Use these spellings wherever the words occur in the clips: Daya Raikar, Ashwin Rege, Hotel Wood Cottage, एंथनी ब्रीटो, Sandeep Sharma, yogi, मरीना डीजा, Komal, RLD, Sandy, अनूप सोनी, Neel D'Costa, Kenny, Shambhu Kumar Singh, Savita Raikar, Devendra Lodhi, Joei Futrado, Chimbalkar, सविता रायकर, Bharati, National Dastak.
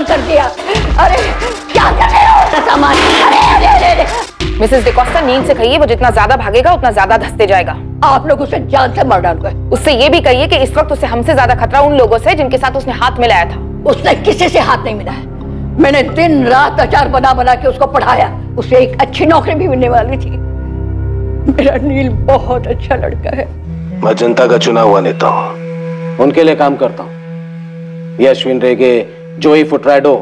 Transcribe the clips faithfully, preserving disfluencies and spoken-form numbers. बंद कर दिया। अरे क्या कर रहे हो उसका सामान? अरे अरे अरे मिसेस डिकॉस्टा नींद से कहिए वो जितना ज्यादा भागेगा उतना ज्यादा धंसते जाएगा। आप लोग उसे जान से मर डालोगे। उससे ये भी कहिए कि इस वक्त उसे हमसे ज्यादा खतरा उन लोगों से जिनके साथ उसने हाथ मिलाया था। उसने किसी से हाथ नहीं मिलाया। मैंने दिन रात अचार बना बना के उसको पढ़ाया। उसे एक अच्छी नौकरी भी मिलने वाली थी। मेरा नील बहुत अच्छा लड़का है। मैं जनता का चुना हुआ नेता हूँ, उनके लिए काम करता हूँ। ये अश्विन रेगे, जोई फुट्राडो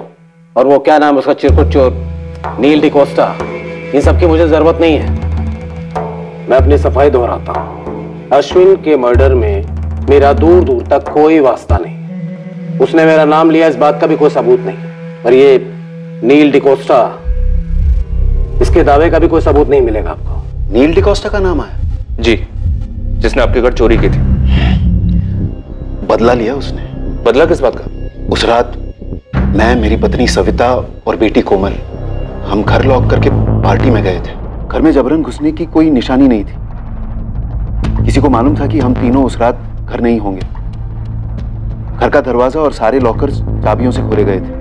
और वो क्या नाम उसका चिरकुट चोर नील डिकोस्टा, इन सब की मुझे जरूरत नहीं है। मैं अपनी सफाई दोहराता हूँ, अश्विन के मर्डर में मेरा दूर दूर तक कोई वास्ता नहीं। उसने मेरा नाम लिया, इस बात का भी कोई सबूत नहीं। और ये नील डिकोस्टा, इसके दावे का भी कोई सबूत नहीं मिलेगा आपको। नील डिकोस्टा का नाम है जी, जिसने आपके घर चोरी की थी। बदला लिया उसने। बदला किस बात का? उस रात मैं, मेरी पत्नी सविता और बेटी कोमल, हम घर लॉक करके पार्टी में गए थे। घर में जबरन घुसने की कोई निशानी नहीं थी। किसी को मालूम था कि हम तीनों उस रात घर नहीं होंगे। घर का दरवाजा और सारे लॉकर्स चाबियों से खोले गए थे।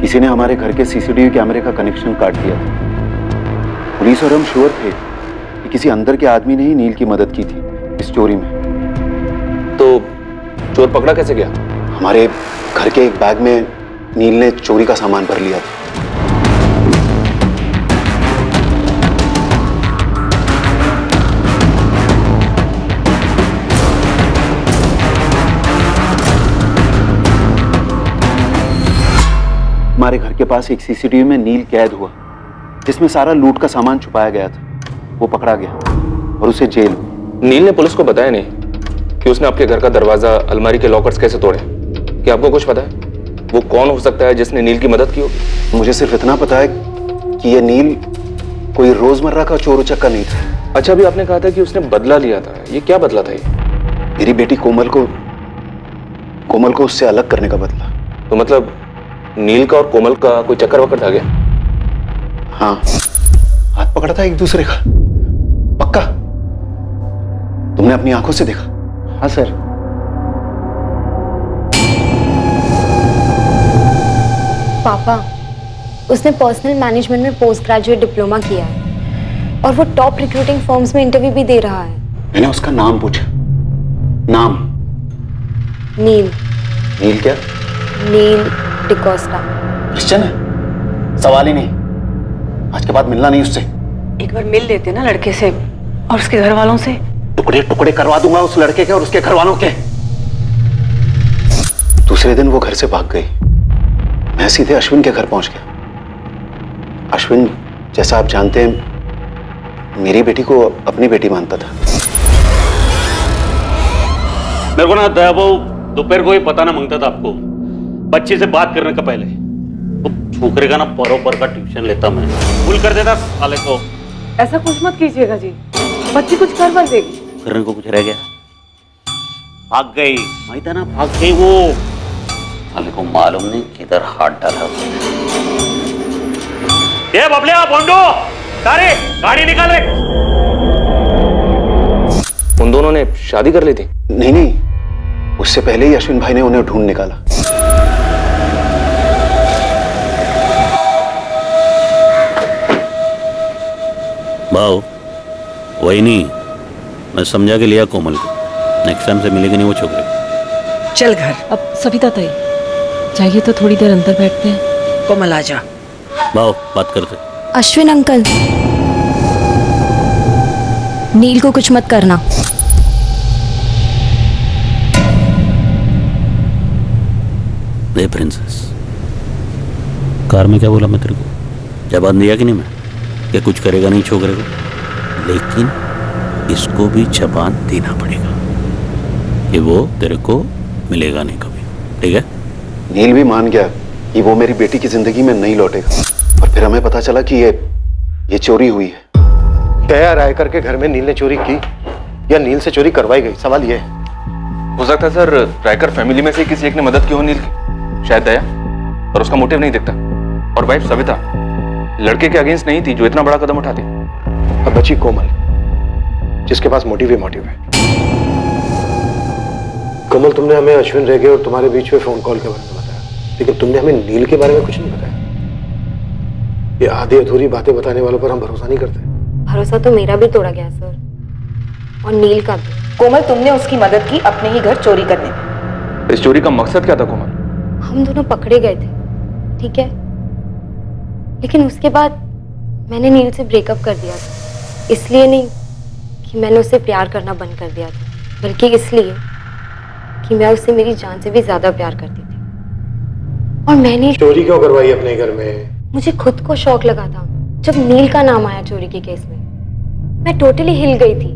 किसी ने हमारे घर के सीसीटीवी कैमरे का कनेक्शन काट दिया था। पुलिस और हम श्योर थे कि किसी अंदर के आदमी ने ही नील की मदद की थी इस चोरी में। तो चोर पकड़ा कैसे गया? हमारे घर के एक बैग में नील ने चोरी का सामान भर लिया था। हमारे घर के पास एक सीसीटीवी में नील कैद हुआ, जिसमें सारा लूट का सामान छुपाया गया था। वो पकड़ा गया और उसे जेल। नील ने पुलिस को बताया नहीं कि उसने आपके घर का दरवाजा, अलमारी के लॉकर्स कैसे तोड़े? क्या आपको कुछ पता है वो कौन हो सकता है जिसने नील की मदद की हो? मुझे सिर्फ इतना पता है कि ये नील कोई रोजमर्रा का चोर उचक्का नहीं था। अच्छा, अभी आपने कहा था कि उसने बदला लिया था, ये क्या बदला था? ये मेरी बेटी कोमल को कोमल को उससे अलग करने का बदला। तो मतलब नील का और कोमल का कोई चक्कर वक्कर था गया? हाँ, हाथ पकड़ा था एक दूसरे का, पक्का। तुमने अपनी आंखों से देखा? हाँ सर। पापा, उसने पर्सनल मैनेजमेंट में पोस्ट ग्रेजुएट डिप्लोमा किया है और वो टॉप रिक्रूटिंग फर्म्स में इंटरव्यू भी दे रहा है। मैंने उसका नाम पूछा। नाम? नील। नील क्या? नील डिकोस्टा। क्रिश्चियन है? सवाल ही नहीं। आज के बाद मिलना नहीं उससे। एक बार मिल लेते ना लड़के से और उसके घर वालों से। टुकड़े टुकड़े करवा दूंगा उस लड़के के और उसके घर वालों के। दूसरे दिन वो घर से भाग गई। मैं सीधे अश्विन के घर पहुंच गया। अश्विन, जैसा आप जानते हैं, मेरी बेटी को अपनी बेटी मानता था। मेरे को ना दया बहू दोपहर को ये बताना मांगता था आपको, बच्चे से बात करने का पहले। छोकरे का ना परों पर का ट्यूशन लेता मैं, भूल कर देता साले को। ऐसा कुछ मत कीजिएगा जी, बच्ची कुछ कर बर देगी। करने को कुछ रह गया? भाग गई, वही था ना, भाग गई वो। साले को मालूम नहीं किधर हाथ डाला। ये बबले, बोंडो, सारे गाड़ी निकाल रहे। उन दोनों ने शादी कर ली थी? नहीं नहीं, उससे पहले ही अश्विन भाई ने उन्हें ढूंढ निकाला। भाव, वही नहीं, मैं समझा के लिया कोमल को। नेक्स्ट टाइम से मिलेगी नहीं वो छोकरे। चल घर। अब सविता ताई, चाहिए तो थोड़ी देर अंदर बैठते हैं। कोमल आ जा। भाव, बात करते। अश्विन अंकल, नील को कुछ मत करना। दे प्रिंसेस, कार में क्या बोला मैं तेरे को? जवाब दिया कि नहीं मैं? क्या कुछ करेगा नहीं छोकरे को? लेकिन इसको भी जवाब देना पड़ेगा कि वो तेरे को मिलेगा नहीं कभी, ठीक है? नील भी मान गया कि वो मेरी बेटी की जिंदगी में नहीं लौटेगा। और फिर हमें पता चला कि ये ये चोरी हुई है। दया रायकर के घर में नील ने चोरी की या नील से चोरी करवाई गई, सवाल ये है। हो सकता है सर, रायकर फैमिली में से किसी एक ने मदद की हो नील की। शायद दया, और उसका मोटिव नहीं दिखता। और वाइफ सविता लड़के के अगेंस्ट नहीं थी जो इतना बड़ा कदम उठाते। अब बची कोमल, जिसके पास मोटिव ही मोटिव है। कोमल, तुमने हमें अश्विन रेगे और तुम्हारे बीच में फोन कॉल के बारे में बताया। लेकिन तुमने हमें नील के बारे में कुछ नहीं बताया। ये आधी अधूरी बातें बताने वालों पर हम भरोसा नहीं करते। भरोसा तो मेरा भी तोड़ा गया सर, और नील का भी। कोमल, तुमने उसकी मदद की अपने ही घर चोरी करने में। इस चोरी का मकसद क्या था कोमल? हम दोनों पकड़े गए थे, ठीक है, लेकिन उसके बाद मैंने नील से ब्रेकअप कर दिया था। इसलिए नहीं कि मैंने उससे प्यार करना बंद कर दिया था, बल्कि इसलिए कि मैं उससे मेरी जान से भी ज्यादा प्यार करती थी। और मैंने चोरी क्यों करवाई अपने घर में? मुझे खुद को शौक लगा था जब नील का नाम आया चोरी के केस में। मैं टोटली हिल गई थी।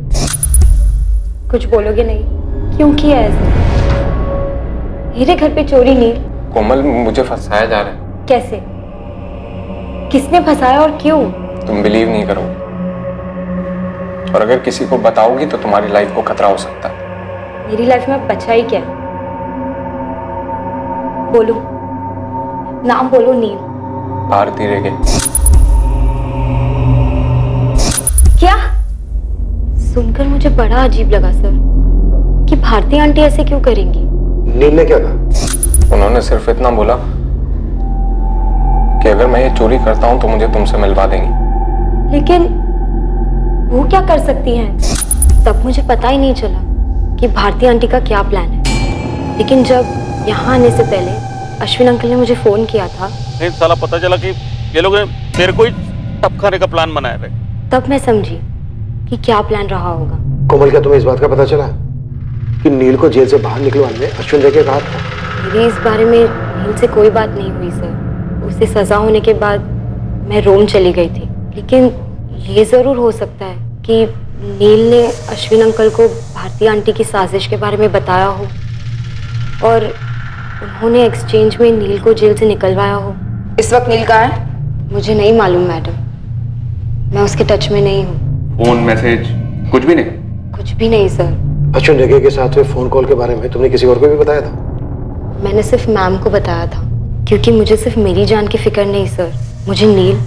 कुछ बोलोगे नहीं, क्यों किया ऐसे? मेरे घर पे चोरी? नील। कोमल, मुझे फंसाया जा रहा है। कैसे? किसने फंसाया और क्यों? तुम बिलीव नहीं करोगे, और अगर किसी को बताओगी तो तुम्हारी लाइफ को खतरा हो सकता है। मेरी लाइफ में बचा ही क्या? बोलो, नाम बोलो। नील। भारती रेगे। क्या? सुनकर मुझे बड़ा अजीब लगा सर कि भारती आंटी ऐसे क्यों करेंगी। नील ने क्या कहा? उन्होंने सिर्फ इतना बोला कि अगर मैं ये चोरी करता हूँ तो मुझे तुमसे मिलवा देंगी। लेकिन वो क्या कर सकती हैं? तब मुझे पता ही नहीं चला कि भारती आंटी का क्या प्लान है। लेकिन जब यहाँ आने से पहले अश्विन अंकल ने मुझे फोन किया था, नहीं साला पता चला कि ये लोग ने मेरे को ही टपकाने का प्लान बनाया है। तब मैं समझी कि क्या प्लान रहा होगा। कोमल, क्या तुम्हें इस बात का पता चला कि नील को जेल से बाहर निकलवाने में अश्विन रेगे कहा था? मेरी इस बारे में नील से कोई बात नहीं हुई सर। उसे सजा होने के बाद मैं रोम चली गई थी। लेकिन ये जरूर हो सकता है कि नील ने अश्विन अंकल को भारती आंटी की साजिश के बारे में बताया हो और उन्होंने एक्सचेंज में नील को जेल से निकलवाया हो। इस वक्त नील कहाँ है? मुझे नहीं मालूम मैडम, मैं उसके टच में नहीं हूँ। फोन मैसेज कुछ भी नहीं? कुछ भी नहीं सर। अश्विन रेगे के साथ हुए फोन कॉल के बारे में तुमने किसी और को भी बताया था? मैंने सिर्फ मैम को बताया था, क्योंकि मुझे सिर्फ मेरी जान की फिक्र नहीं सर, मुझे नील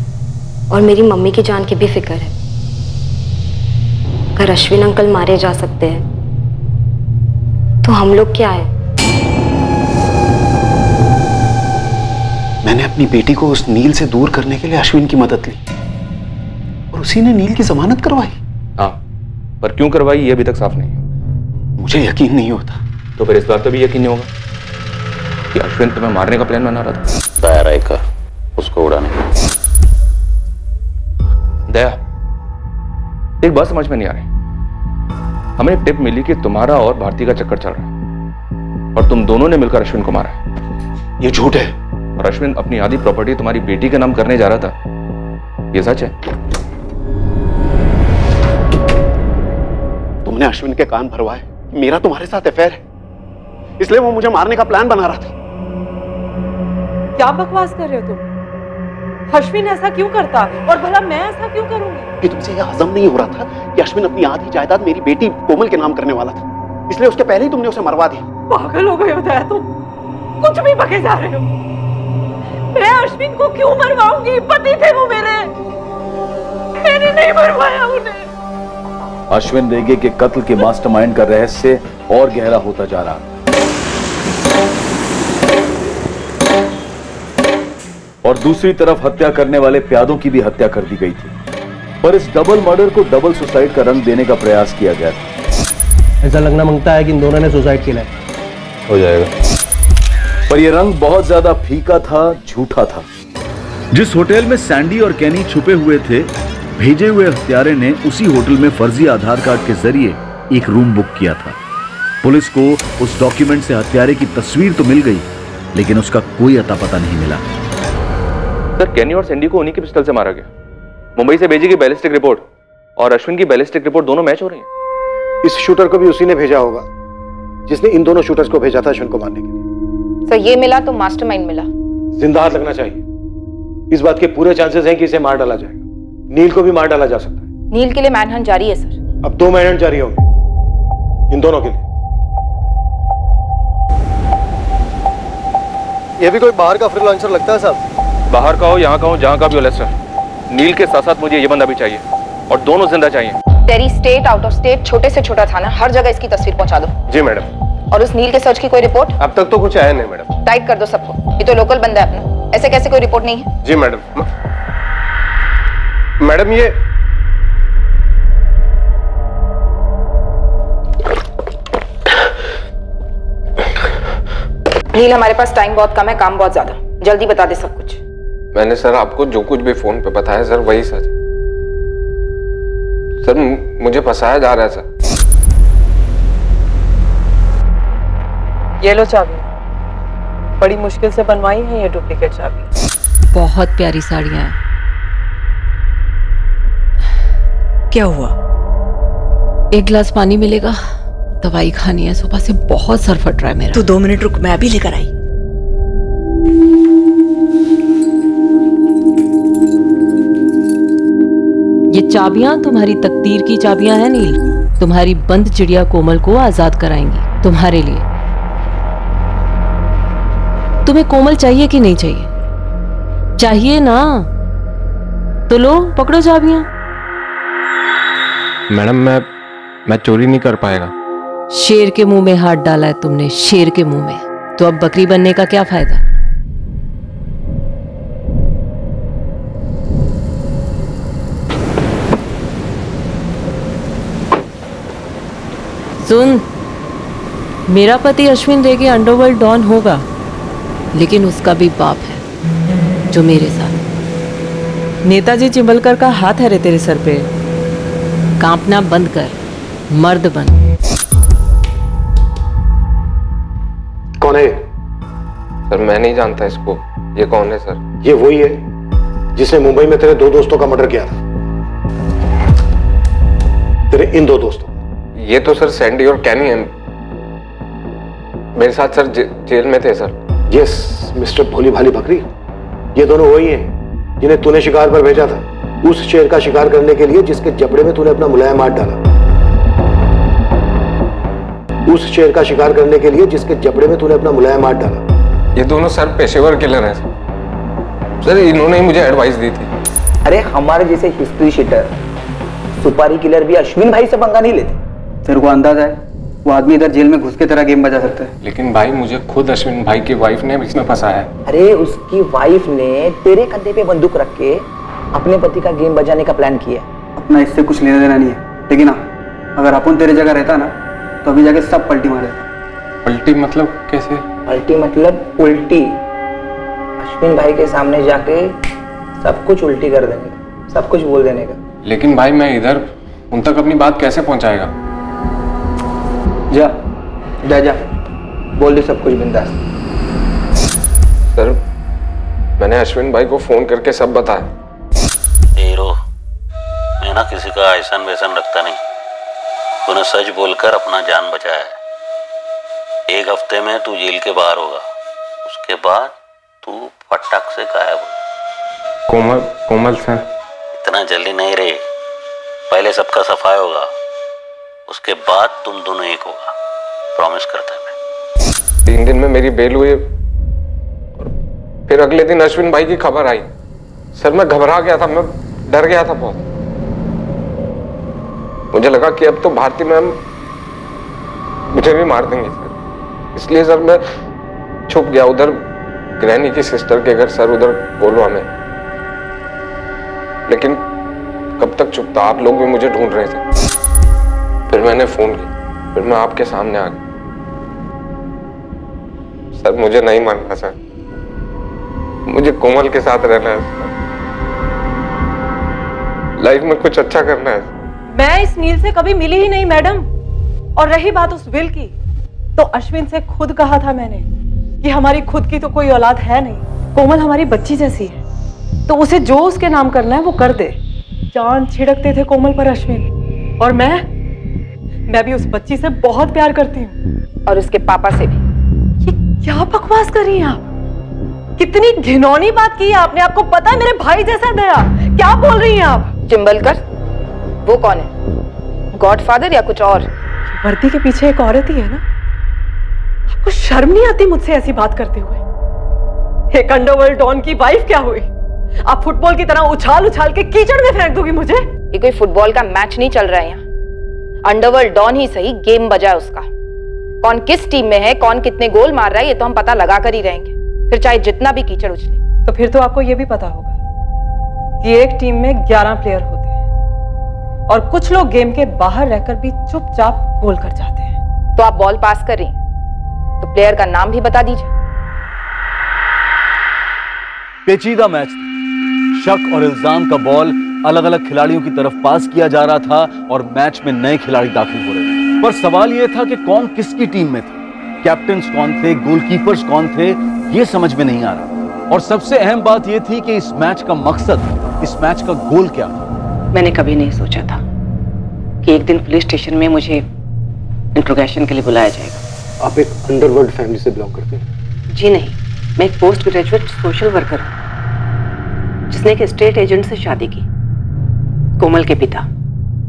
और मेरी मम्मी की जान की भी फिक्र है। अगर अश्विन अंकल मारे जा सकते हैं तो हम लोग क्या है? मैंने अपनी बेटी को उस नील से दूर करने के लिए अश्विन की मदद ली और उसी ने नील की जमानत करवाई। हाँ, पर क्यों करवाई ये अभी तक साफ नहीं है। मुझे यकीन नहीं होता। तो फिर इस बात पर भी यकीन नहीं होगा कि अश्विन तुम्हें मारने का प्लान बना रहा था? दया रायकर, उसको उड़ाने। दया, एक बात समझ में नहीं आ रही। हमें एक टिप मिली कि तुम्हारा और भारती का चक्कर चल रहा है और तुम दोनों ने मिलकर अश्विन को मारा है। ये झूठ है। और अश्विन अपनी आधी प्रॉपर्टी तुम्हारी बेटी के नाम करने जा रहा था, ये सच है? तुमने अश्विन के कान भरवाए मेरा तुम्हारे साथ अफेयर है, इसलिए वो मुझे मारने का प्लान बना रहा था। क्या बकवास कर रहे हो तुम? अश्विन ऐसा क्यों करता और भला मैं ऐसा क्यों करूंगी? कि तुमसे यह हजम नहीं हो रहा था कि अश्विन अपनी आधी जायदाद मेरी बेटी कोमल के नाम करने वाला था, इसलिए उसके पहले ही तुमने उसे मरवा दिया। पागल हो गए हो दया तुम, कुछ भी बके जा रहे हो। मैं अश्विन को क्यों मरवाऊंगी? पति थे वो मेरे, मैंने नहीं मरवाया उन्हें। अश्विन रेगे के कत्ल के मास्टरमाइंड का रहस्य और गहरा होता जा रहा और दूसरी तरफ हत्या करने वाले प्यादों की भी हत्या कर दी गई थी। पर इस डबल मर्डर को डबल सुसाइड का रंग देने का प्रयास किया गया था। ऐसा लगना मांगता है कि इन दोनों ने सुसाइड किया है। हो जाएगा। पर यह रंग बहुत ज्यादा फीका था, झूठा था। जिस होटल में सैंडी और कैनी छुपे हुए थे, भेजे हुए हत्यारे ने उसी होटल में फर्जी आधार कार्ड के जरिए एक रूम बुक किया था। पुलिस को उस डॉक्यूमेंट से हत्यारे की तस्वीर तो मिल गई, लेकिन उसका कोई अता पता नहीं मिला। सर, कैनी और सैंडी को उन्हीं की पिस्टल से मारा गया। मुंबई से भेजी गई बैलिस्टिक रिपोर्ट और अश्विन की बैलिस्टिक रिपोर्ट दोनों मैच हो रही हैं। इस शूटर को भी उसी ने भेजा होगा जिसने इन दोनों शूटर्स को भेजा था अश्विन को मारने के लिए। सर, ये मिला तो मास्टरमाइंड मिला। जिंदा हाथ लगना चाहिए। इस बात के पूरे चांसेस हैं कि इसे मार डाला जाएगा। नील को भी मार डाला जा सकता है। नील के लिए मैनहंट जारी है सर। अब दो मैनहंट जारी होंगे इन दोनों के लिए। यह भी कोई बाहर का फ्रीलांसर लगता है साहब। बाहर का हो, यहाँ का हो, जहाँ का भी हो लेस्टर, नील के साथ साथ मुझे ये बंदा भी चाहिए और दोनों जिंदा चाहिए। तेरी स्टेट, आउट ऑफ स्टेट, छोटे से छोटा थाना, हर जगह इसकी तस्वीर पहुँचा दो। जी मैडम। और उस नील के सर्च की कोई रिपोर्ट अब तक तो कुछ आया नहीं मैडम। टाइट कर दो सबको, ये तो लोकल बंदा है अपना, ऐसे कैसे कोई रिपोर्ट नहीं है। जी मैडम। मैडम ये नील, हमारे पास टाइम बहुत कम है, काम बहुत ज्यादा, जल्दी बता दे सब कुछ। मैंने सर आपको जो कुछ भी फोन पे बताया सर वही सच। सर मुझे फंसाया जा रहा है सर। ये लो चाबी, बड़ी मुश्किल से बनवाई है ये डुप्लीकेट चाबी। बहुत प्यारी साड़ियां हैं। क्या हुआ? एक गिलास पानी मिलेगा, दवाई खानी है, सुबह से बहुत सर फट रहा है मेरा। तू दो मिनट रुक, मैं अभी लेकर आई। ये चाबियां तुम्हारी तकदीर की चाबियां हैं नील, तुम्हारी बंद चिड़िया कोमल को आजाद कराएंगी तुम्हारे लिए। तुम्हें कोमल चाहिए कि नहीं चाहिए? चाहिए ना, तो लो पकड़ो चाबियां। मैडम मैं मैं चोरी नहीं कर पाएगा। शेर के मुंह में हाथ डाला है तुमने, शेर के मुंह में, तो अब बकरी बनने का क्या फायदा। सुन, मेरा पति अश्विन रेगे अंडरवर्ल्ड डॉन होगा, लेकिन उसका भी बाप है जो मेरे साथ। नेताजी चिंबलकर का हाथ है रे तेरे सर पे। कांपना बंद कर, मर्द बन। कौन है सर? मैं नहीं जानता इसको, ये कौन है सर? ये वही है जिसने मुंबई में तेरे दो दोस्तों का मर्डर किया था, तेरे इन दो दोस्तों। ये तो सर सैंडी और कैनी हैं, मेरे साथ सर जे, जेल में थे सर। यस मिस्टर भोली भाली बकरी, ये दोनों वही हैं जिन्हें तूने शिकार पर भेजा था, उस शेर का शिकार करने के लिए जिसके जबड़े में तूने अपना मुलायम हाथ डाला, उस शेर का शिकार करने के लिए जिसके जबड़े में तूने अपना मुलायम हाथ डाला। ये दोनों सर पेशेवर किलर हैं सर। सर इन्होंने ही मुझे एडवाइस दी थी। अरे हमारे जैसे हिस्ट्री शीटर, सुपारी किलर भी अश्विन भाई से पंगा नहीं लेते। तेरे को अंदाजा है वो आदमी इधर जेल में घुस के तेरा गेम बजा सकता है। लेकिन भाई मुझे खुद अश्विन भाई की वाइफ ने इसमें फंसाया है। अरे उसकी वाइफ ने तेरे कंधे पे बंदूक रख के अपने पति का गेम बजाने का प्लान किया। अपना इससे कुछ लेना देना नहीं है, लेकिन हाँ अगर अपन तेरे जगह रहता ना तो अभी जाके सब पलटी मारे। पलटी मतलब कैसे? पलटी मतलब उल्टी। अश्विन भाई के सामने जाके सब कुछ उल्टी कर देने का, सब कुछ बोल देने का। लेकिन भाई मैं इधर उन तक अपनी बात कैसे पहुंचाएगा? जा जा जा, बोल दे सब कुछ बिंदास। सर मैंने अश्विन भाई को फोन करके सब बताया। हीरो मैं ना किसी का ऐसा वैसन रखता नहीं, तूने सच बोलकर अपना जान बचाया है। एक हफ्ते में तू जेल के बाहर होगा, उसके बाद तू फटाक से गायब होगा। कोमल कोमल सर इतना जल्दी नहीं रे, पहले सबका सफाया होगा, उसके बाद तुम दोनों एक होगा, प्रॉमिस करता है मैं। तीन दिन में मेरी बेल हुई और फिर अगले दिन अश्विन भाई की खबर आई। सर मैं घबरा गया था, मैं डर गया था बहुत। मुझे लगा कि अब तो भारती मैम मुझे भी मार देंगे सर, इसलिए सर मैं छुप गया उधर ग्रैनी की सिस्टर के घर सर, उधर कोलवा में। लेकिन कब तक छुपता, आप लोग भी मुझे ढूंढ रहे थे। फिर मैंने फोन किया, फिर मैं आपके सामने आ गया। सर मुझे नहीं मानना सर, मुझे कोमल के साथ रहना है, लाइफ में कुछ अच्छा करना है। मैं इस नील से कभी मिली ही नहीं मैडम। और रही बात उस विल की, तो अश्विन से खुद कहा था मैंने कि हमारी खुद की तो कोई औलाद है नहीं, कोमल हमारी बच्ची जैसी है, तो उसे जो उसके नाम करना है वो कर दे। जान छिड़कते थे कोमल पर अश्विन, और मैं मैं भी उस बच्ची से बहुत प्यार करती हूँ, और उसके पापा से भी। ये क्या बकवास कर रही हैं आप? कितनी घिनौनी बात की आपने। आपको पता है मेरे भाई जैसा दया, क्या बोल रही हैं आप? चिंबलकर वो कौन है, गॉडफादर या कुछ और? वर्दी के पीछे एक औरत ही है ना। आपको शर्म नहीं आती मुझसे ऐसी बात करते हुए? एक अंडरवर्ल्ड डॉन की वाइफ क्या हुई? आप फुटबॉल की तरह उछाल उछाल के कीचड़ में फेंक दोगी मुझे। ये कोई फुटबॉल का मैच नहीं चल रहा है यहाँ, अंडरवर्ल्ड डॉन ही सही, गेम बजा है उसका। कौन किस टीम में है, कौन कितने गोल मार रहा है, ये तो हम पता लगा कर ही रहेंगे, फिर चाहे जितना भी कीचड़ उछले। तो फिर तो आपको ये भी पता होगा कि एक टीम में ग्यारह प्लेयर होते हैं और कुछ लोग गेम के बाहर रहकर भी चुपचाप गोल कर जाते हैं। तो आप बॉल पास कर रही हैं तो प्लेयर का नाम भी बता दीजिए। पेचीदा मैच शक और इल्जाम का बॉल अलग अलग खिलाड़ियों की तरफ पास किया जा रहा था और मैच में नए खिलाड़ी दाखिल हो रहे थे। पर सवाल यह था कि कौन किसकी टीम में था, कैप्टन्स कौन थे, गोलकीपर्स कौन थे, ये समझ में नहीं आ रहा। और सबसे अहम बात यह थी कि इस मैच का मकसद, इस मैच का गोल क्या था। मैंने कभी नहीं सोचा था कि एक दिन पुलिस स्टेशन में मुझे इंट्रोगेशन के लिए बुलाया जाएगा। आप एक अंडरवर्ल्ड फैमिली से बिलोंग करते हैं? जी नहीं, मैं एक पोस्ट ग्रेजुएट सोशल वर्कर हूँ जिसने एक स्टेट एजेंट से शादी की, कोमल के पिता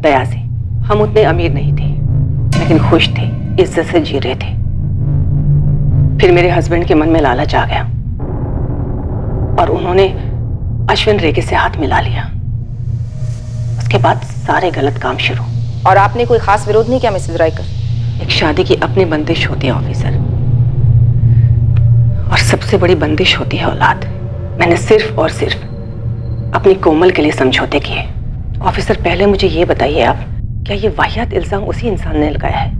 दया से। हम उतने अमीर नहीं थे लेकिन खुश थे, इज्जत से जी रहे थे। फिर मेरे हस्बैंड के मन में लालच आ गया और उन्होंने अश्विन रेगे से हाथ मिला लिया। उसके बाद सारे गलत काम शुरू। और आपने कोई खास विरोध नहीं किया मिसेस रायकर? एक शादी की अपनी बंदिश होती है ऑफिसर, और सबसे बड़ी बंदिश होती है औलाद। मैंने सिर्फ और सिर्फ अपनी कोमल के लिए समझौते किए। ऑफिसर पहले मुझे ये बताइए आप, क्या ये वाहियात इल्जाम उसी इंसान ने लगाया है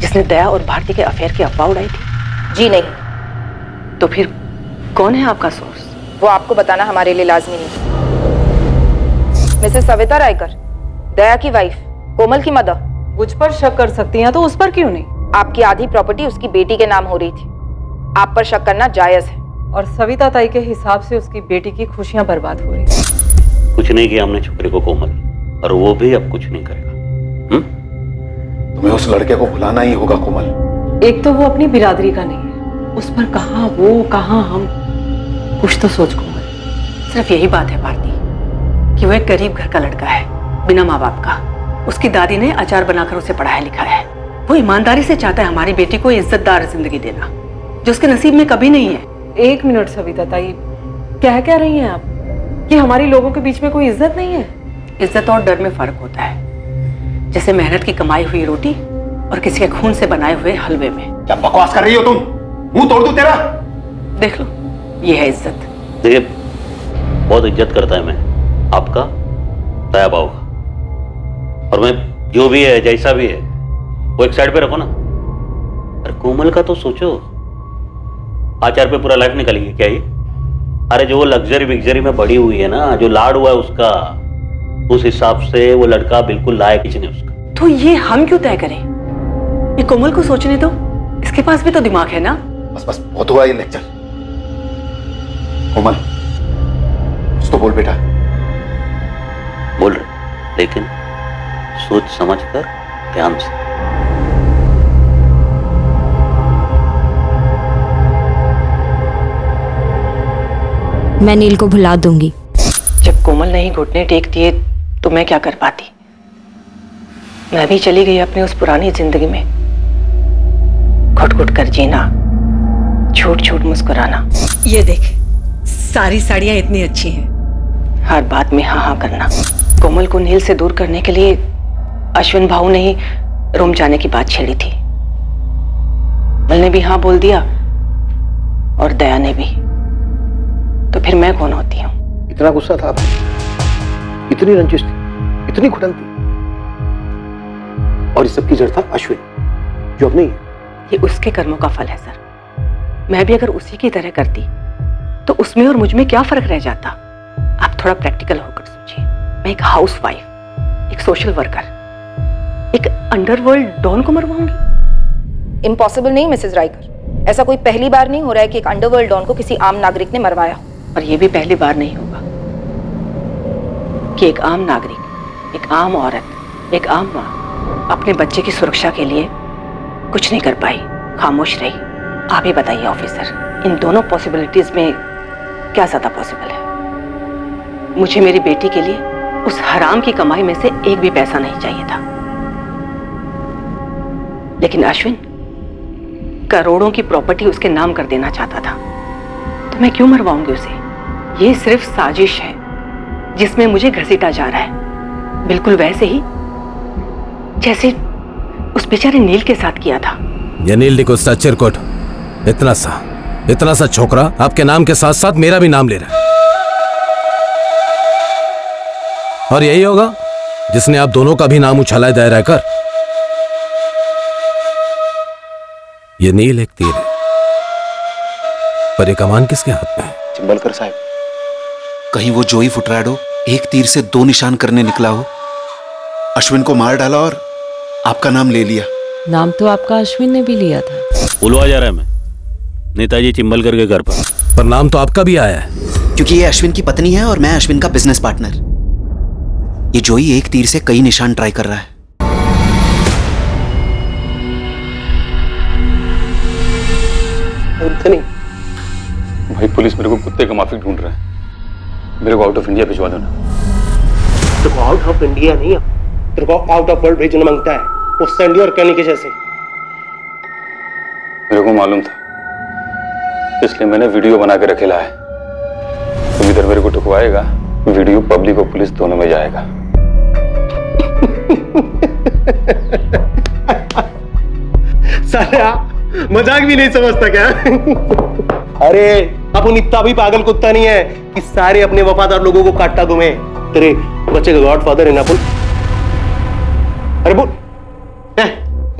जिसने दया और भारती के अफेयर की अफवाह उड़ाई थी? जी नहीं। तो फिर कौन है आपका सोर्स? वो आपको बताना हमारे लिए लाजमी नहीं। मिसेस सविता रायकर, दया की वाइफ, कोमल की मदर। मुझ पर शक कर सकती हैं तो उस पर क्यों नहीं? आपकी आधी प्रॉपर्टी उसकी बेटी के नाम हो रही थी, आप पर शक करना जायज है। और सविता ताई के हिसाब से उसकी बेटी की खुशियाँ बर्बाद हो रही थी। कुछ नहीं किया हमने छोकरे को कोमल, और वो भी अब कुछ नहीं करेगा। हम्म? तुम्हें उस लड़के को बुलाना ही होगा कोमल। एक तो वो अपनी बिरादरी का नहीं है, उस पर कहां वो कहां हम। कुछ तो सोच कोमल। सिर्फ यही बात है भारती कि वो एक गरीब घर का लड़का है, बिना माँ बाप का। उसकी दादी ने अचार बनाकर उसे पढ़ाया लिखा है। वो ईमानदारी से चाहता है हमारी बेटी को इज्जतदार जिंदगी देना, जो उसके नसीब में कभी नहीं है। एक मिनट सविता ताई, क्या कह रही हैं आप कि हमारे लोगों के बीच में कोई इज्जत नहीं है? इज्जत और डर में फर्क होता है, जैसे मेहनत की कमाई हुई रोटी और किसी के खून से बनाए हुए हलवे में। क्या बकवास कर रही हो तुम? मुंह तोड़ दूं तेरा? देख लो, ये है इज्जत। देखिए, बहुत इज्जत करता है मैं आपका, दया बाबू का, और मैं जो भी है जैसा भी है वो एक साइड पे रखो ना। अरे कोमल का तो सोचो, आचार पे पूरा लाइफ निकली है क्या ये? अरे जो लग्जरी विग्जरी में बड़ी हुई है ना, जो लाड हुआ है उसका, उस हिसाब से वो लड़का बिल्कुल लायक ही नहीं उसका। तो ये हम क्यों तय करें? ये कोमल को सोचने दो, इसके पास भी तो दिमाग है ना। बस बस बहुत हुआ ये लेक्चर। कोमल, कुछ तो बोल बेटा। बोल रहे, लेकिन सोच समझ कर ध्यान से। मैं नील को भुला दूंगी। जब कोमल नहीं घुटने टेक दिए तो मैं क्या कर पाती? मैं भी चली गई अपनी उस पुरानी जिंदगी में, घुट घुट कर जीना, झूठ झूठ मुस्कुराना। ये देख, सारी साड़ियाँ इतनी अच्छी हैं, हर बात में हाँ हाँ करना। कोमल को नील से दूर करने के लिए अश्विन भाऊ ने ही रोम जाने की बात छेड़ी थी। कोमल ने भी हाँ बोल दिया और दया ने भी। तो फिर मैं कौन होती हूँ? इतना गुस्सा था आपको, इतनी रंजिश थी, इतनी खुटन थी, और इस सब की जड़ था अश्विन, जो अब नहीं है। ये उसके कर्मों का फल है सर। मैं भी अगर उसी की तरह करती तो उसमें और मुझ में क्या फर्क रह जाता? आप थोड़ा प्रैक्टिकल होकर सोचिए। मैं एक हाउसवाइफ, एक सोशल वर्कर, एक अंडरवर्ल्ड डॉन को मरवाऊंगी? इम्पॉसिबल नहीं मिसेज रायकर। ऐसा कोई पहली बार नहीं हो रहा है कि एक अंडरवर्ल्ड डॉन को किसी आम नागरिक ने मरवाया, और ये भी पहली बार नहीं होगा कि एक आम नागरिक, एक आम औरत, एक आम माँ अपने बच्चे की सुरक्षा के लिए कुछ नहीं कर पाई, खामोश रही। आप ही बताइए ऑफिसर, इन दोनों पॉसिबिलिटीज में क्या ज़्यादा पॉसिबल है? मुझे मेरी बेटी के लिए उस हराम की कमाई में से एक भी पैसा नहीं चाहिए था, लेकिन अश्विन करोड़ों की प्रॉपर्टी उसके नाम कर देना चाहता था, तो मैं क्यों मरवाऊंगी उसे? ये सिर्फ साजिश है जिसमें मुझे घसीटा जा रहा है, बिल्कुल वैसे ही जैसे उस बेचारे नील के साथ किया था। ये नील डिकोस्टा चिरकुट, इतना सा इतना सा छोकरा आपके नाम के साथ साथ मेरा भी नाम ले रहा है। और यही होगा जिसने आप दोनों का भी नाम उछाला है दायरा कर। ये नील एक तीर है, पर ये कमान किसके हाथ में है? चिंबलकर साहब, कहीं वो जोई फुटराडो एक तीर से दो निशान करने निकला हो, अश्विन को मार डाला और आपका नाम ले लिया। नाम तो आपका अश्विन ने भी लिया था। बुलवा जा रहा है मैं नेताजी चिंबलकर के घर पर, पर नाम तो आपका भी आया है, क्योंकि ये अश्विन की पत्नी है और मैं अश्विन का बिजनेस पार्टनर। ये जोई एक तीर से कई निशान ट्राई कर रहा है। भाई पुलिस मेरे को कुत्ते का माफिक ढूंढ रहा है, मेरे को आउट ऑफ इंडिया भिजवा दो ना। तेरे को आउट ऑफ इंडिया नहीं, तेरे को आउट ऑफ वर्ल्ड भेजना मांगता है वो सैंडी और कैनी के जैसे। मेरे को मालूम था, इसलिए मैंने वीडियो बना के रखेला है। तुम इधर मेरे को टुकवाएगा, वीडियो पब्लिक और पुलिस दोनों में जाएगा। साला मजाक भी नहीं समझता क्या? अरे अपन इतना भी पागल कुत्ता नहीं है कि सारे अपने वफादार लोगों को काटता घूमे। तेरे बच्चे का गॉडफादर है ना अपन। अरे बोल,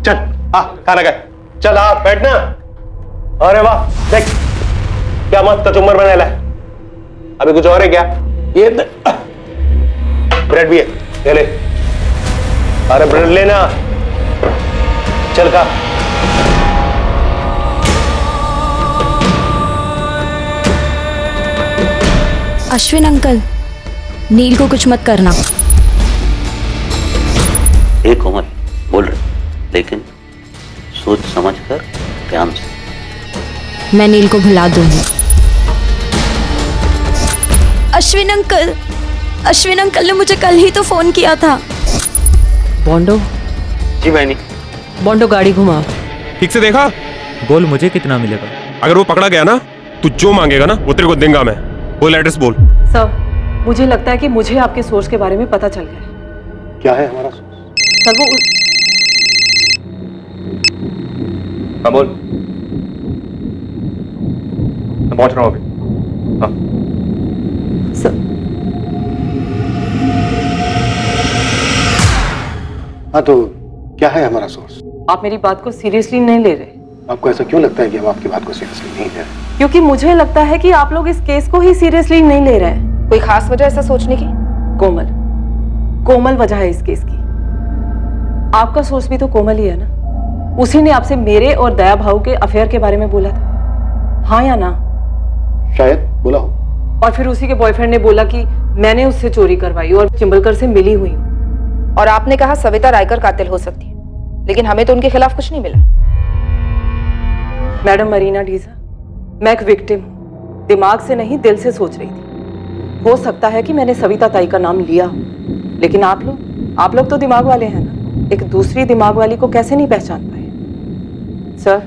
चल आ खाना खा, चल आ बैठ ना। अरे वाह, देख क्या मस्त कचुम्बर बनाया है। अभी कुछ और है क्या? ये ब्रेड भी है, ले। अरे ब्रेड लेना, चल खा। अश्विन अंकल, नील को कुछ मत करना। एक कोमल बोल रहे, लेकिन सोच समझ कर ध्यान से। मैं नील को भुला दूंगी। अश्विन अंकल, अश्विन अंकल ने मुझे कल ही तो फोन किया था। बॉन्डो जी बहनी, बॉन्डो गाड़ी घुमाओ। ठीक से देखा, बोल मुझे कितना मिलेगा? अगर वो पकड़ा गया ना, तू जो मांगेगा ना वो तेरे को देंगा मैं। बोल एड्रेस बोल। सर, मुझे लगता है कि मुझे आपके सोर्स के बारे में पता चल गया है। क्या है हमारा सोर्स? सर वो हाँ बोल, मैं पहुंच रहा हूँ अभी। हाँ सर। हाँ तो क्या है हमारा सोर्स? आप मेरी बात को सीरियसली नहीं ले रहे। आपको ऐसा क्यों लगता है कि हम आपकी बात को सीरियसली नहीं ले रहे? क्योंकि मुझे लगता है कि आप लोग इस केस को ही सीरियसली नहीं ले रहे हैं। कोई खास वजह ऐसा सोचने की? कोमल, कोमल वजह है इस केस की। आपका सोर्स भी तो कोमल ही है ना? उसी ने आपसे मेरे और दया भाऊ के अफेयर के बारे में बोला था, हाँ या ना? शायद बोला हो। और फिर उसी के बॉयफ्रेंड ने बोला कि मैंने उससे चोरी करवाई और चिंबलकर से मिली हुई हूँ। और आपने कहा सविता रायकर कातिल हो सकती है, लेकिन हमें तो उनके खिलाफ कुछ नहीं मिला। मैडम मरीना डीजा, मैं एक विक्टिम हूँ, दिमाग से नहीं दिल से सोच रही थी। हो सकता है कि मैंने सविता ताई का नाम लिया, लेकिन आप लोग आप लोग तो दिमाग वाले हैं ना, एक दूसरी दिमाग वाली को कैसे नहीं पहचान पाए? सर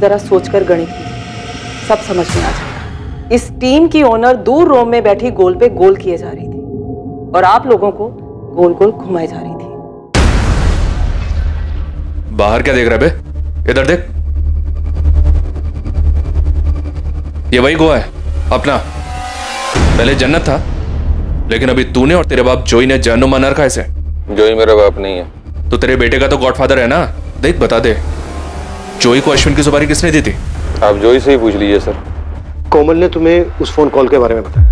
जरा सोचकर गणित कीजिए, सब समझ में आ जाएगा। इस टीम की ओनर दूर रोम में बैठी गोल पे गोल किए जा रही थी और आप लोगों को गोल गोल घुमाई जा रही थी। बाहर क्या देख रहा है बे? इधर देख, ये वही गोवा है अपना। पहले जन्नत था, लेकिन अभी तूने और तेरे बाप जोई ने जहनुम अनार खाए से। जोई मेरा बाप नहीं है। तो तेरे बेटे का तो गॉडफादर है ना? देख बता दे, जोई को अश्विन की सुपारी किसने दी थी? आप जोई से ही पूछ लीजिए सर। कोमल ने तुम्हें उस फोन कॉल के बारे में बताया,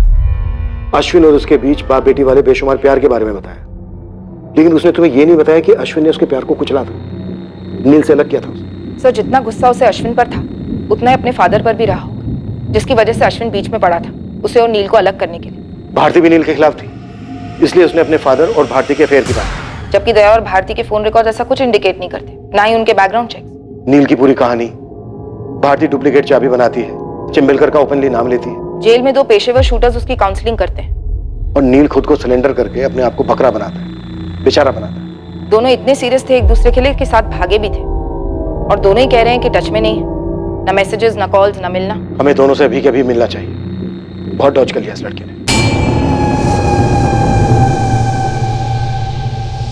अश्विन और उसके बीच बाप बेटी वाले बेशुमार प्यार के बारे में बताया, लेकिन उसने तुम्हें यह नहीं बताया कि अश्विन ने उसके प्यार को कुचला था, नील से अलग किया था। सर जितना गुस्सा उसे अश्विन पर था, उतना ही अपने फादर पर भी रहा, जिसकी वजह से अश्विन बीच में पड़ा था उसे और नील को अलग करने के लिए। भारती भी नील के खिलाफ थी, इसलिए उसने अपने फादर और भारती के अफेयर की बात, जबकि दया और भारती के फोन रिकॉर्ड ऐसा कुछ इंडिकेट नहीं करते, ना ही उनके बैकग्राउंड चेक। नील की पूरी कहानी, भारती डुप्लीकेट चाबी बनाती है, चिंबलकर का ओपनली नाम लेती है, जेल में दो पेशेवर शूटर्स उसकी काउंसलिंग करते हैं, और नील खुद को सरेंडर करके अपने आप को बकरा बनाता है, बेचारा बनाता है। दोनों इतने सीरियस थे एक दूसरे के लिए कि साथ भागे भी थे, और दोनों ही कह रहे हैं कि टच में नहीं है, ना मैसेजेस ना कॉल्स ना मिलना। हमें दोनों से अभी के अभी मिलना चाहिए, बहुत डॉज कर लिया इस लड़के ने।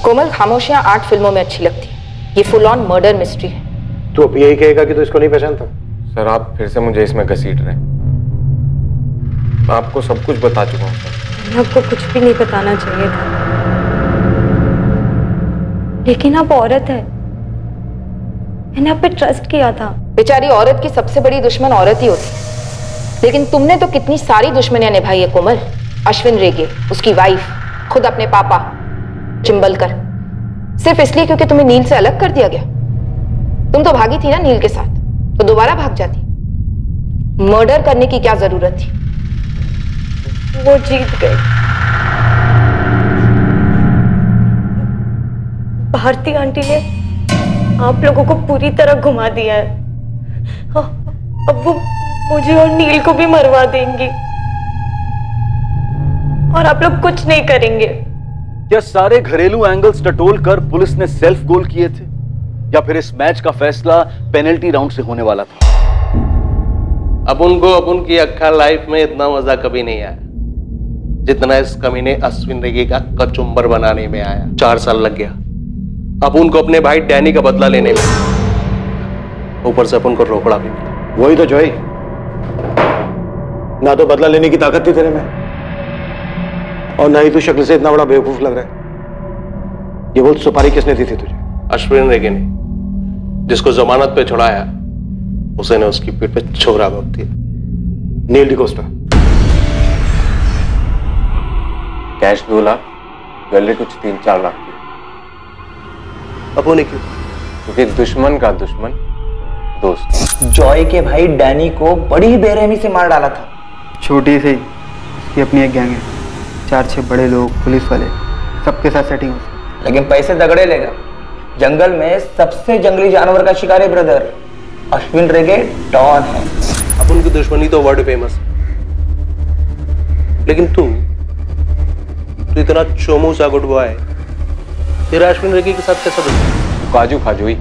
कोमल, खामोशियां आर्ट फिल्मों में अच्छी लगती है, ये फुल ऑन मर्डर मिस्ट्री है। तू अब यही कहेगा कि तू इसको नहीं पहचानता? सर आप फिर से मुझे इसमें घसीट रहे हैं। मैं आपको सब कुछ बता चुका हूँ सर। आपको कुछ भी नहीं बताना चाहिए था, लेकिन आप औरत है, मैंने आप पे ट्रस्ट किया था। बेचारी औरत की सबसे बड़ी दुश्मन औरत ही होती, लेकिन तुमने तो कितनी सारी दुश्मनियां निभाई है कोमल। अश्विन रेगे, उसकी वाइफ, खुद अपने पापा चिंबलकर, सिर्फ इसलिए क्योंकि तुम्हें नील से अलग कर दिया गया। तुम तो भागी थी ना नील के साथ, तो दोबारा भाग जाती, मर्डर करने की क्या जरूरत थी? वो जीत गई। भारती आंटी ने आप लोगों को पूरी तरह घुमा दिया है, अब वो मुझे और नील को भी मरवा देंगी और आप लोग कुछ नहीं करेंगे। क्या सारे घरेलू एंगल्स टटोल कर पुलिस ने सेल्फ गोल किए थे, या फिर इस मैच का फैसला पेनल्टी राउंड से होने वाला था? अब उनको अब उनकी अक्खा लाइफ में इतना मजा कभी नहीं आया जितना इस कमीने अश्विन रेगे का कचुम्बर बनाने में आया। चार साल लग गया अब उनको अपने भाई डैनी का बदला लेने में, ऊपर से अपन को रोकड़ा भी। वही तो जोई, ना तो बदला लेने की ताकत थी तेरे में और ना ही तू शक्ल से इतना बड़ा बेवकूफ लग रहा है। ये बोल, सुपारी किसने दी थी तुझे? अश्विन रेगे ने, जिसको जमानत पे छुड़ाया उसे ने उसकी पीठ पे छोरा भोंक दिया। नील डिकोस्टा। कैश दो लाख, गैलरी कुछ तीन चार लाख की। अब होने क्यों? क्योंकि दुश्मन का दुश्मन दोस्त। जॉय के भाई डैनी को बड़ी बेरहमी से मार डाला था। छोटी सी उसकी अपनी एक गैंग है, चार छह बड़े लोग, पुलिस वाले, सबके साथ सेटिंग हो, लेकिन पैसे दगड़े लेगा। जंगल में सबसे जंगली जानवर का शिकार है ब्रदर, अश्विन रेगे डॉन है। अब उनकी दुश्मनी तो वर्ल्ड फेमस, लेकिन तू तू इतना चोमू सा गुड बॉय, तेरा अश्विन रेगे के साथ कैसा दोस्ती? काजू फाजूई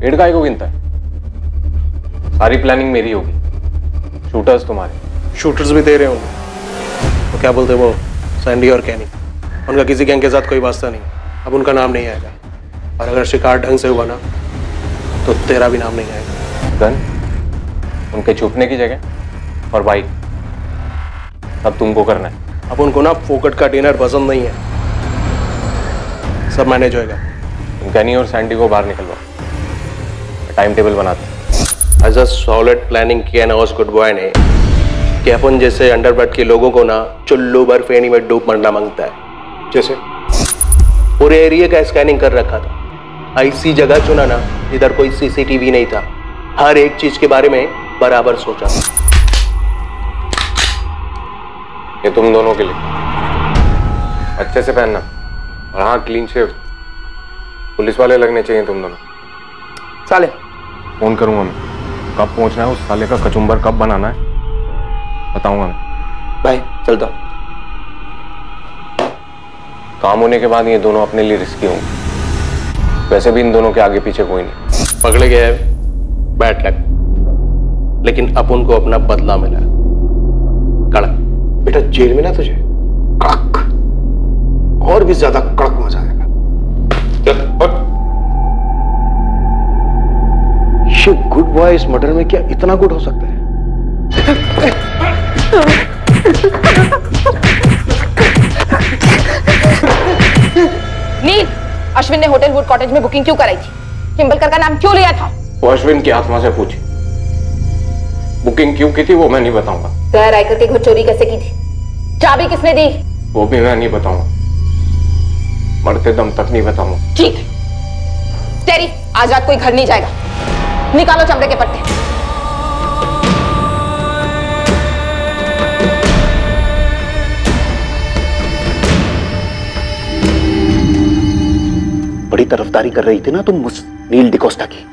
पेड़ गाय को गिनता है। सारी प्लानिंग मेरी होगी, शूटर्स तुम्हारे, शूटर्स भी तेरे होंगे। तो क्या बोलते वो सैंडी और कैनी, उनका किसी गैंग के साथ कोई वास्ता नहीं, अब उनका नाम नहीं आएगा। और अगर शिकार ढंग से हुआ ना तो तेरा भी नाम नहीं आएगा। गन, उनके छुपने की जगह और बाइक अब तुमको करना है। अब उनको ना फोकट का डिनर पसंद नहीं है, सब मैनेज होएगा। कैनी और सैंडी को बाहर निकलवाओ, टाइम टेबल बनाते। एज अ सॉलिड प्लानिंग किया ना उस गुड बॉय ने कि अपन जैसे अंडरवर्ल्ड के लोगों को ना चुल्लू भर फेनी में डूब मरना मांगता है। जैसे पूरे एरिया का स्कैनिंग कर रखा था, ऐसी जगह चुना ना इधर कोई सीसीटीवी नहीं था, हर एक चीज के बारे में बराबर सोचा। ये तुम दोनों के लिए, अच्छे से पहनना और हाँ क्लीन शेव, पुलिस वाले लगने चाहिए तुम दोनों। साले फोन करूंगा मैं, कब पहुंचना है, उस साले का कचुम्बर कब बनाना है बताऊंगा मैं। भाई चलता, काम होने के बाद ये दोनों अपने लिए रिस्की होंगे, वैसे भी इन दोनों के आगे पीछे कोई नहीं। पकड़े गए बैड लक, लेकिन अब उनको अपना बदला मिला। कड़क बेटा, जेल में ना तुझे कड़क, और भी ज्यादा कड़क मजा आएगा। ये गुड बॉय इस मर्डर में क्या इतना गुड हो सकता है? नील, अश्विन ने होटल वुड कॉटेज में बुकिंग क्यों कराई थी? चिंबलकर का नाम क्यों लिया था? वो अश्विन की आत्मा से पूछ, बुकिंग क्यों की थी वो मैं नहीं बताऊंगा। दया रायकर के घर चोरी कैसे की थी? चाबी किसने दी? वो भी मैं नहीं बताऊंगा, मरते दम तक नहीं बताऊंगा। ठीक है तेरी, आज रात कोई घर नहीं जाएगा। निकालो चमड़े के पट्टे। बड़ी तरफदारी कर रही थी ना तुम मुझ नील डिकोस्टा की,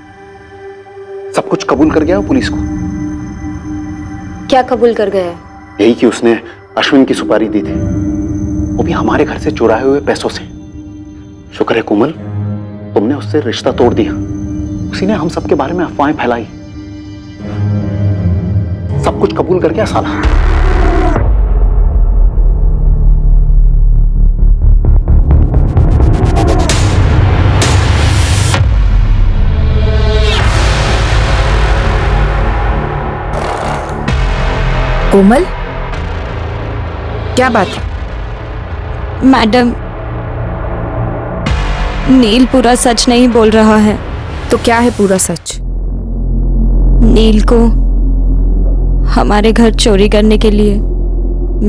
सब कुछ कबूल कर गया हो पुलिस को। क्या कबूल कर गया? यही कि उसने अश्विन की सुपारी दी थी, वो भी हमारे घर से चुराए हुए पैसों से। शुक्र है कोमल तुमने उससे रिश्ता तोड़ दिया, उसी ने हम सबके बारे में अफवाहें फैलाई। सब कुछ कबूल कर गया साला। कोमल, क्या बात है? मैडम, नील पूरा सच नहीं बोल रहा है। तो क्या है पूरा सच? नील को हमारे घर चोरी करने के लिए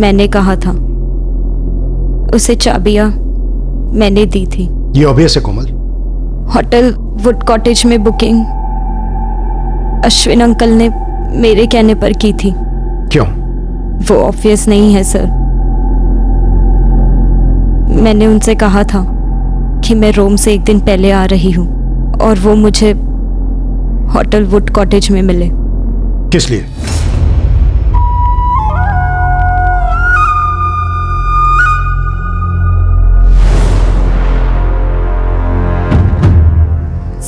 मैंने कहा था। उसे चाबियां मैंने दी थी। ये ऑब्वियस है कोमल। होटल वुड कॉटेज में बुकिंग अश्विन अंकल ने मेरे कहने पर की थी। क्यों? वो ऑब्वियस नहीं है सर। मैंने उनसे कहा था कि मैं रोम से एक दिन पहले आ रही हूँ और वो मुझे होटल वुड कॉटेज में मिले। किस लिए?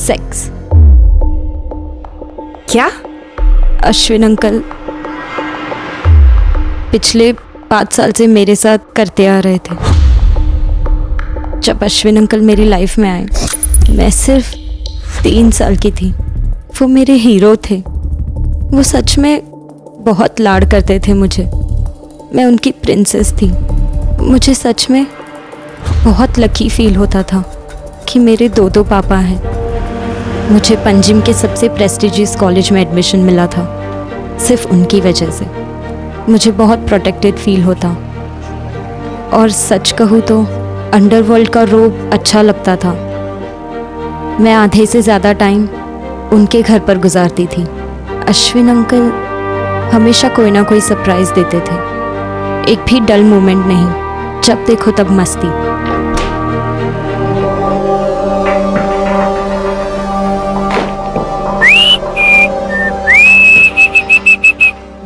सेक्स। क्या? अश्विन अंकल पिछले पाँच साल से मेरे साथ करते आ रहे थे। जब अश्विन अंकल मेरी लाइफ में आए, मैं सिर्फ तीन साल की थी। वो मेरे हीरो थे। वो सच में बहुत लाड़ करते थे मुझे। मैं उनकी प्रिंसेस थी। मुझे सच में बहुत लकी फील होता था कि मेरे दो दो पापा हैं। मुझे पंजिम के सबसे प्रेस्टिजियस कॉलेज में एडमिशन मिला था, सिर्फ उनकी वजह से। मुझे बहुत प्रोटेक्टेड फील होता। और सच कहूँ तो अंडरवर्ल्ड का रोब अच्छा लगता था। मैं आधे से ज़्यादा टाइम उनके घर पर गुजारती थी। अश्विन अंकल हमेशा कोई ना कोई सरप्राइज़ देते थे। एक भी डल मोमेंट नहीं। जब देखो तब मस्ती।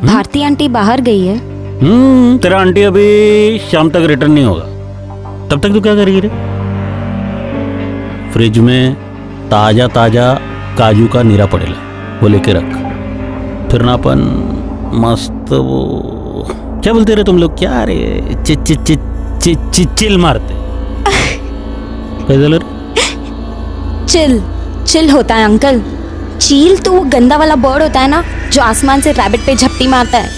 भारती आंटी बाहर गई है। हम्म, तेरा आंटी अभी शाम तक रिटर्न नहीं होगा। तब तक तू क्या करेगी रे? फ्रिज में ताजा ताजा काजू का नीरा पड़ेगा, वो लेके रख। फिर ना अपन मस्त वो क्या बोलते रहे तुम लोग, क्या रे, चि चि चि चि चि चिल मारते। कैसे? चिल चिल होता है अंकल। चील तो वो गंदा वाला बर्ड होता है ना, जो आसमान से रैबिट पे झपटी मारता है।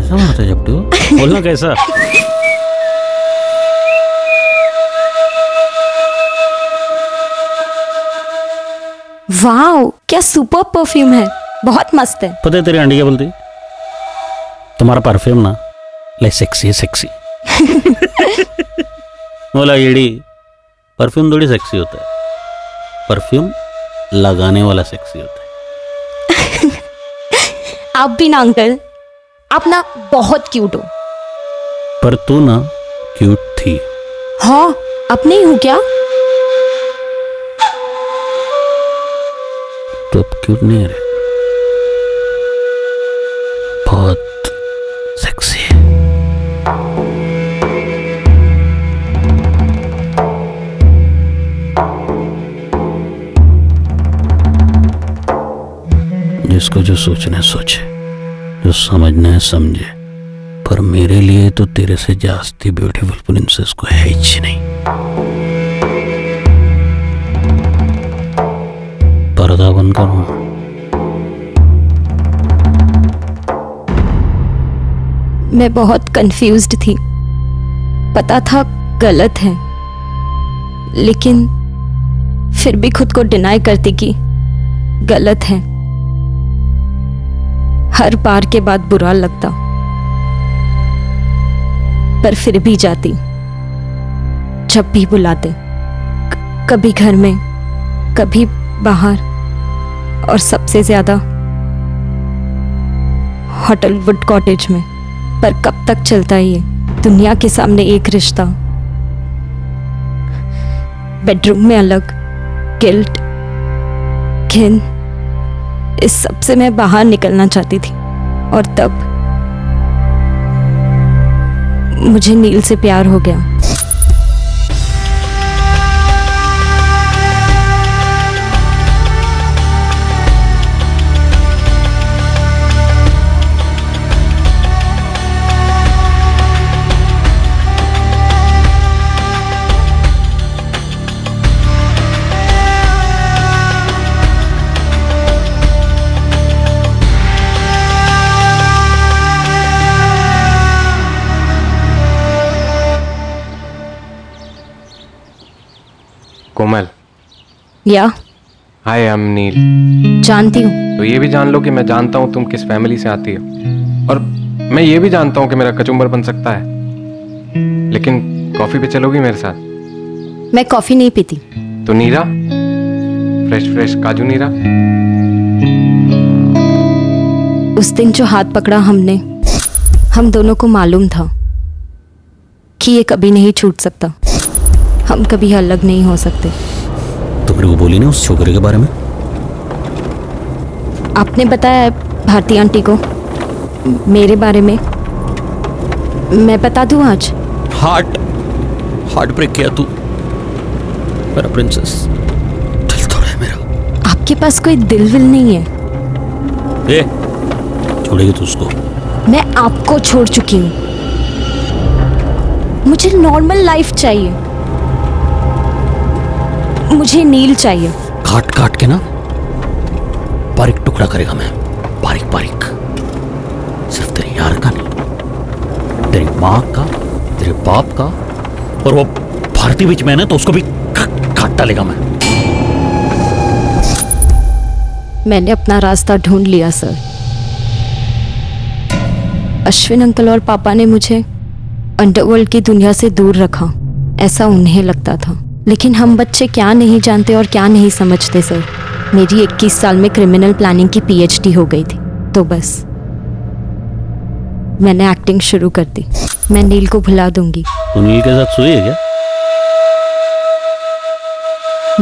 ऐसा मारता है झपटी? बोलना कैसा? वाओ, क्या सुपर परफ्यूम है, बहुत मस्त है। पता है तेरी आंटी क्या बोलती? तुम्हारा परफ्यूम ना ले सेक्सी सेक्सी। बोला येड़ी परफ्यूम थोड़ी सेक्सी होता है, परफ्यूम लगाने वाला सेक्सी होता है। आप भी ना अंकल, आप ना बहुत क्यूट हो। पर तू ना क्यूट थी। हाँ, अब नहीं हूँ क्या? तो अब क्यूट नहीं रहे, बहुत सेक्सी है। जिसको जो सोचना है सोचे, जो समझना है समझे, पर मेरे लिए तो तेरे से जास्ती ब्यूटीफुल प्रिंसेस को है ही नहीं। पर्दा बंद करो। मैं बहुत कंफ्यूज्ड थी। पता था गलत है, लेकिन फिर भी खुद को डिनाई करती कि गलत है। हर बार के बाद बुरा लगता, पर फिर भी जाती जब भी बुलाते। कभी घर में, कभी बाहर, और सबसे ज्यादा होटल वुड कॉटेज में। पर कब तक चलता ये? दुनिया के सामने एक रिश्ता, बेडरूम में अलग, गिल्ट, घिन, इस सब से मैं बाहर निकलना चाहती थी। और तब मुझे नील से प्यार हो गया। कोमल। या हाय, आई एम नील। जानती हूँ। तो ये भी जान लो कि मैं जानता हूँ तुम किस फैमिली से आती हो, और मैं ये भी जानता हूँ कि मेरा कचुम्बर बन सकता है। लेकिन कॉफी पे चलोगी मेरे साथ? मैं कॉफी नहीं पीती। तो नीरा, फ्रेश फ्रेश काजू नीरा। उस दिन जो हाथ पकड़ा हमने, हम दोनों को मालूम था कि ये कभी नहीं छूट सकता, हम कभी अलग नहीं हो सकते। तुमने वो बोली ना उस छोकरे के बारे में? आपने बताया भारती आंटी को मेरे बारे में? मैं बता दूं आज? हार्ट हार्ट ब्रेक किया तू मेरा प्रिंसेस। दिल थोड़ा है मेरा। आपके पास कोई दिल विल नहीं है। ए, छोड़ेगी तू उसको? मैं आपको छोड़ चुकी हूँ। मुझे नॉर्मल लाइफ चाहिए, मुझे नील चाहिए। काट काट के ना बारीक टुकड़ा करेगा मैं, बारीक बारीक। सिर्फ तेरे यार का नहीं, तेरी माँ का, तेरे बाप का, और वो भारती बीच में ना तो उसको भी काट डालेगा मैं। मैंने अपना रास्ता ढूंढ लिया सर। अश्विन अंकल और पापा ने मुझे अंडरवर्ल्ड की दुनिया से दूर रखा, ऐसा उन्हें लगता था। लेकिन हम बच्चे क्या नहीं जानते और क्या नहीं समझते सर। मेरी इक्कीस साल में क्रिमिनल प्लानिंग की पीएचडी हो गई थी, तो बस मैंने एक्टिंग शुरू कर दी। मैं नील को भुला दूंगी। तो नील के साथ सोई है क्या?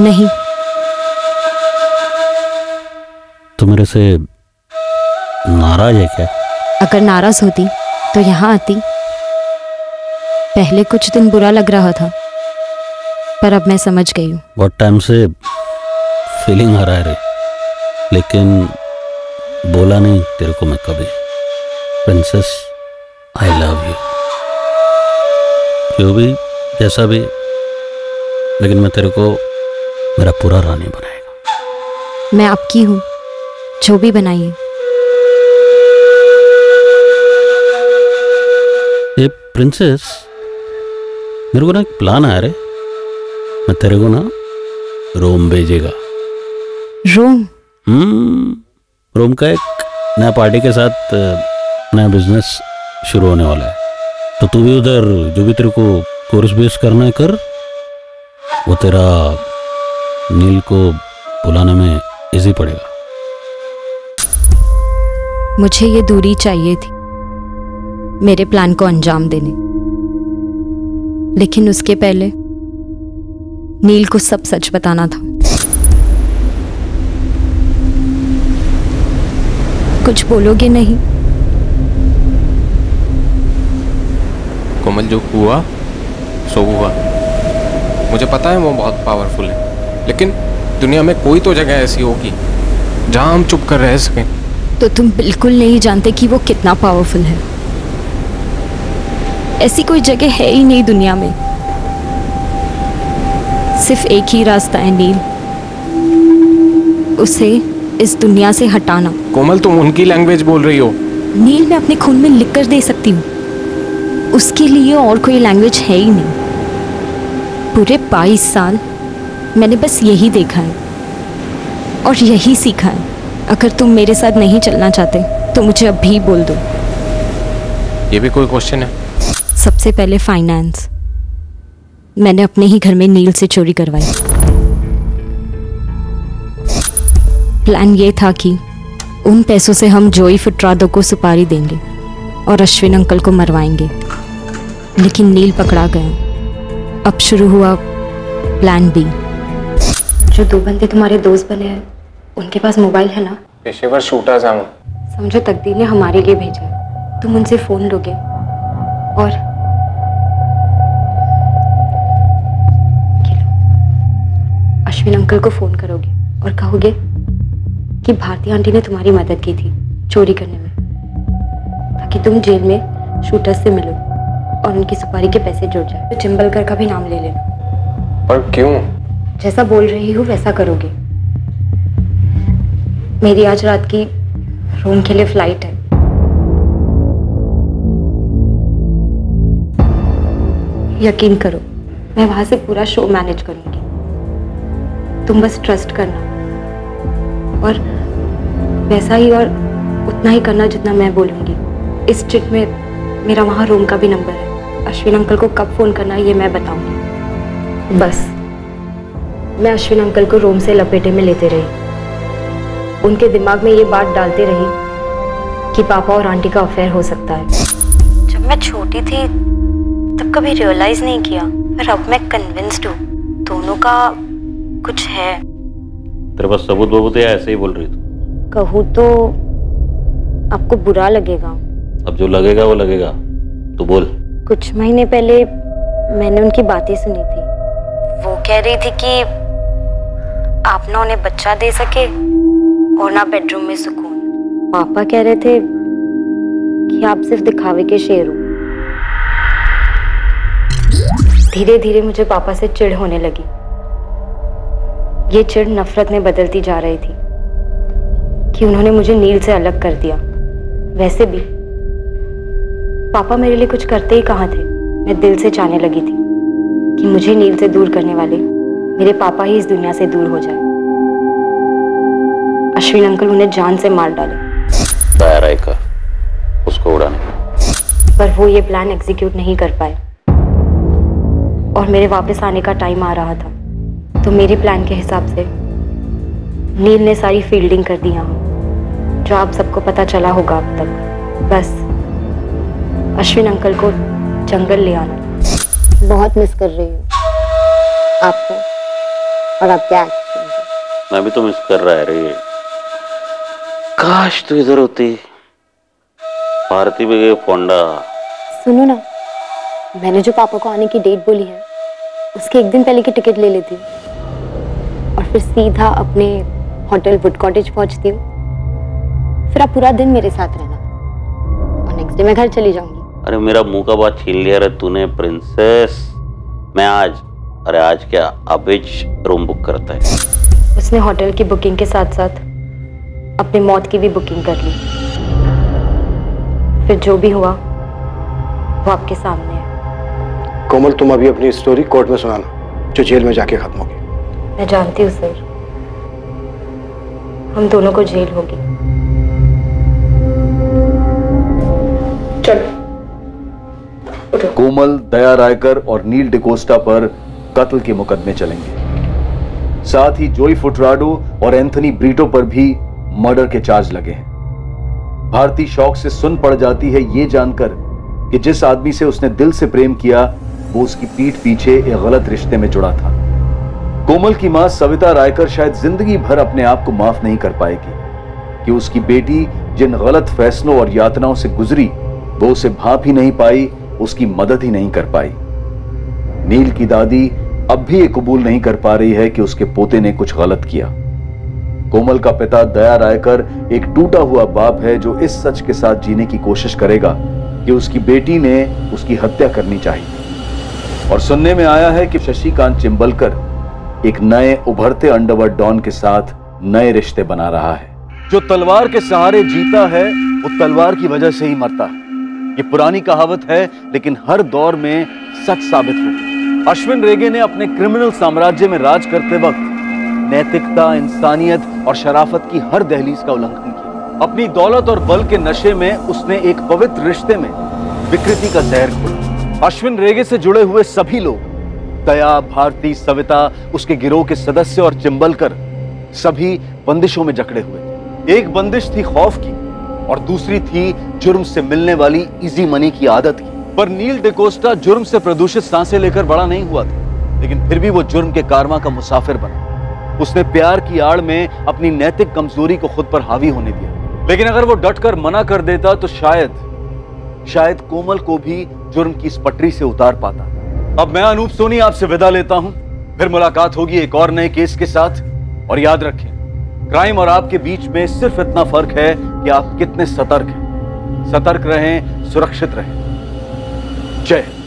नहीं। तो मेरे से नाराज है क्या? अगर नाराज होती तो यहाँ आती। पहले कुछ दिन बुरा लग रहा था, पर अब मैं समझ गई हूँ। बहुत टाइम से फीलिंग आ रहा है रे, लेकिन बोला नहीं तेरे को मैं कभी। Princess I love you. जो भी जैसा भी, लेकिन मैं तेरे को मेरा पूरा रानी बनाएगा। मैं आपकी हूँ, जो भी बनाइए। ये प्रिंसेस, मेरे को ना एक प्लान आया रे। मैं तेरे को ना रोम भेजेगा। रोम? हम्म, रोम का एक नया पार्टी के साथ नया बिजनेस शुरू होने वाला है। तो तू भी उधर जो भी तेरे को कोर्स बेस करना है कर। वो तेरा नील को बुलाने में इजी पड़ेगा। मुझे ये दूरी चाहिए थी मेरे प्लान को अंजाम देने, लेकिन उसके पहले नील को सब सच बताना था। कुछ बोलोगे नहीं? कोमल, जो हुआ सो हुआ। मुझे पता है वो बहुत पावरफुल है, लेकिन दुनिया में कोई तो जगह ऐसी होगी जहां हम चुप कर रह सकें। तो तुम बिल्कुल नहीं जानते कि वो कितना पावरफुल है। ऐसी कोई जगह है ही नहीं दुनिया में। सिर्फ एक ही रास्ता है नील, उसे इस दुनिया से हटाना। कोमल, तुम उनकी लैंग्वेज बोल रही हो। नील, मैं अपने खून में लिख कर दे सकती हूँ। उसके लिए और कोई लैंग्वेज है ही नहीं। पूरे बाईस साल मैंने बस यही देखा है और यही सीखा है। अगर तुम मेरे साथ नहीं चलना चाहते तो मुझे अभी बोल दो। ये भी कोई क्वेश्चन है? सबसे पहले फाइनेंस। मैंने अपने ही घर में नील से चोरी करवाई। प्लान ये था कि उन पैसों से हम जोई फुटरादो को सुपारी देंगे और अश्विन अंकल को मरवाएंगे, लेकिन नील पकड़ा गया। अब शुरू हुआ प्लान बी। जो दो बंदे तुम्हारे दोस्त बने हैं, उनके पास मोबाइल है ना? पेशेवर शूटर्स हैं। समझो तकदीर ने हमारे लिए भेजा। तुम उनसे फोन लोगे और अश्विन अंकल को फोन करोगे और कहोगे कि भारती आंटी ने तुम्हारी मदद की थी चोरी करने में, ताकि तुम जेल में शूटर्स से मिलो और उनकी सुपारी के पैसे जुड़ जाए। तो चिंबलकर का भी नाम ले लेना। पर क्यों? जैसा बोल रही हूँ वैसा करोगे। मेरी आज रात की रोम के लिए फ्लाइट है। यकीन करो, मैं वहां से पूरा शो मैनेज करूंगी। तुम बस ट्रस्ट करना और वैसा ही और उतना ही करना जितना मैं बोलूँगी। इस चिट में मेरा वहाँ रूम का भी नंबर है। अश्विन अंकल को कब फ़ोन करना है ये मैं बताऊँगी। बस मैं अश्विन अंकल को रूम से लपेटे में लेते रही, उनके दिमाग में ये बात डालते रही कि पापा और आंटी का अफेयर हो सकता है। जब मैं छोटी थी तब कभी रियलाइज़ नहीं किया, पर अब मैं कन्विंस्ड हूँ दोनों का कुछ है। तेरे पास सबूत बबूत है? ऐसे ही बोल रही थी। कहूँ तो आपको बुरा लगेगा। अब जो लगेगा वो लगेगा, तू बोल। कुछ महीने पहले मैंने उनकी बातें सुनी थी। वो कह रही थी कि आप ना उन्हें बच्चा दे सके और ना बेडरूम में सुकून। पापा कह रहे थे कि आप सिर्फ दिखावे के शेर हो। धीरे धीरे मुझे पापा से चिढ़ होने लगी। ये चिढ़ नफरत में बदलती जा रही थी कि उन्होंने मुझे नील से अलग कर दिया। वैसे भी पापा मेरे लिए कुछ करते ही कहाँ थे। मैं दिल से चाहने लगी थी कि मुझे नील से दूर करने वाले मेरे पापा ही इस दुनिया से दूर हो जाए। अश्विन अंकल उन्हें जान से मार डाले। दया रायकर उसको उड़ाने का, पर वो ये प्लान एग्जीक्यूट नहीं कर पाए और मेरे वापस आने का टाइम आ रहा था। तो मेरे प्लान के हिसाब से नील ने सारी फील्डिंग कर दी यहाँ, जो आप सबको पता चला होगा अब तक। बस अश्विन अंकल को जंगल ले आना। बहुत मिस कर रही हूँ आपको और आपके एक्शन को। मैं भी तो मिस कर रहा है रे। काश तू इधर होती। भारती भी गई फोंडा। सुनो ना, मैंने जो पापा को आने की डेट बोली है उसके एक दिन पहले की टिकट ले लेती हूँ और फिर सीधा अपने होटल वुड कॉटेज पहुँचती हूँ। फिर आप पूरा दिन मेरे साथ रहना और नेक्स्ट डे मैं घर चली जाऊंगी। अरे मेरा मुंह का बात छीन लिया रे तूने प्रिंसेस। मैं आज अरे आज क्या अभिज रूम बुक करता है। उसने होटल की बुकिंग के साथ साथ अपनी मौत की भी बुकिंग कर ली। फिर जो भी हुआ वो आपके सामने है। कोमल तुम अभी अपनी स्टोरी कोर्ट में सुनाना, जो जेल में जाके खत्म होगी। मैं जानती हूँ सर, हम दोनों को जेल होगी। कोमल, दया रायकर और नील डिकोस्टा पर कत्ल के मुकदमे चलेंगे। साथ ही जोई फुटराडो और एंथनी ब्रीटो पर भी मर्डर के चार्ज लगे हैं। भारती शौक से सुन पड़ जाती है ये जानकर कि जिस आदमी से उसने दिल से प्रेम किया वो उसकी पीठ पीछे एक गलत रिश्ते में जुड़ा था। कोमल की मां सविता रायकर शायद जिंदगी भर अपने आप को माफ नहीं कर पाएगी कि उसकी बेटी जिन गलत फैसलों और यातनाओं से गुजरी वो उसे भाप ही नहीं पाई, उसकी मदद ही नहीं कर पाई। नील की दादी अब भी ये कबूल नहीं कर पा रही है कि उसके पोते ने कुछ गलत किया। कोमल का पिता दया रायकर एक टूटा हुआ बाप है जो इस सच के साथ जीने की कोशिश करेगा कि उसकी बेटी ने उसकी हत्या करनी चाहिए। और सुनने में आया है कि शशिकांत चिंबलकर एक नए उभरते अंडरवर्ल्ड डॉन के साथ नए रिश्ते बना रहा है। जो तलवार के सहारे जीता है वो तलवार की वजह से ही मरता है। ये पुरानी कहावत है लेकिन हर दौर में सच साबित होती है। अश्विन रेगे ने अपने क्रिमिनल साम्राज्य में राज करते वक्त नैतिकता, इंसानियत और शराफत की हर दहलीज का उल्लंघन किया। अपनी दौलत और बल के नशे में उसने एक पवित्र रिश्ते में विकृति का जहर घोला। अश्विन रेगे से जुड़े हुए सभी लोग, दया, भारती, सविता, उसके गिरोह के सदस्य और चिंबलकर, सभी बंदिशों में जकड़े हुए। एक बंदिश थी खौफ की और दूसरी थी जुर्म से मिलने वाली इजी मनी की आदत की। पर नील डिकोस्टा जुर्म से प्रदूषित सांसें लेकर बड़ा नहीं हुआ था, लेकिन फिर भी वो जुर्म के कारमा का मुसाफिर बना। उसने प्यार की आड़ में अपनी नैतिक कमजोरी को खुद पर हावी होने दिया। लेकिन अगर वो डटकर मना कर देता तो शायद शायद कोमल को भी जुर्म की इस पटरी से उतार पाता। अब मैं अनूप सोनी आपसे विदा लेता हूं। फिर मुलाकात होगी एक और नए केस के साथ। और याद रखें, क्राइम और आपके बीच में सिर्फ इतना फर्क है कि आप कितने सतर्क हैं। सतर्क रहें, सुरक्षित रहें। जय।